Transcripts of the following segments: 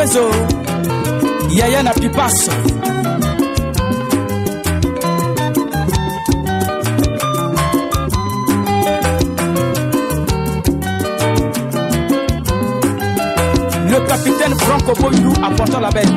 mezo yaya na pipaso. Le capitaine Franco Boyou apportant la belle.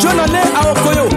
Jonale Aokoyo,